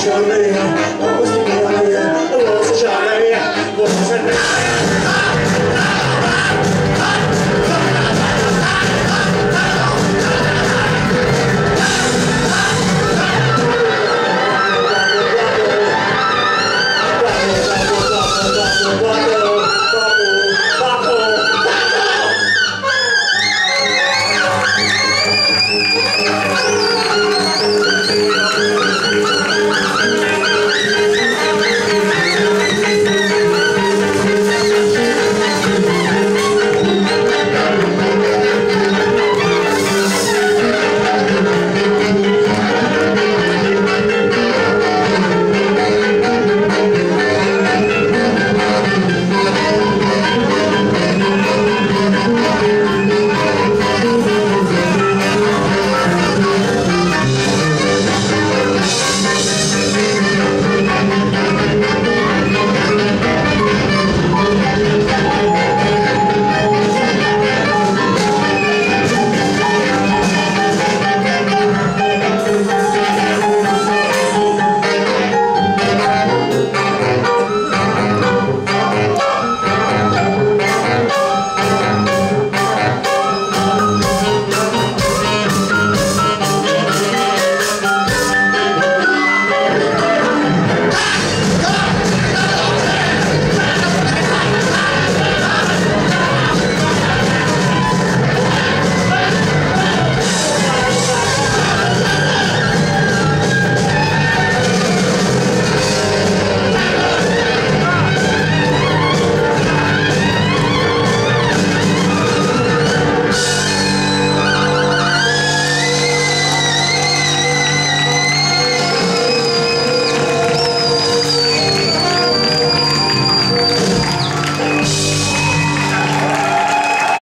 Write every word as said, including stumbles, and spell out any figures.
Show me.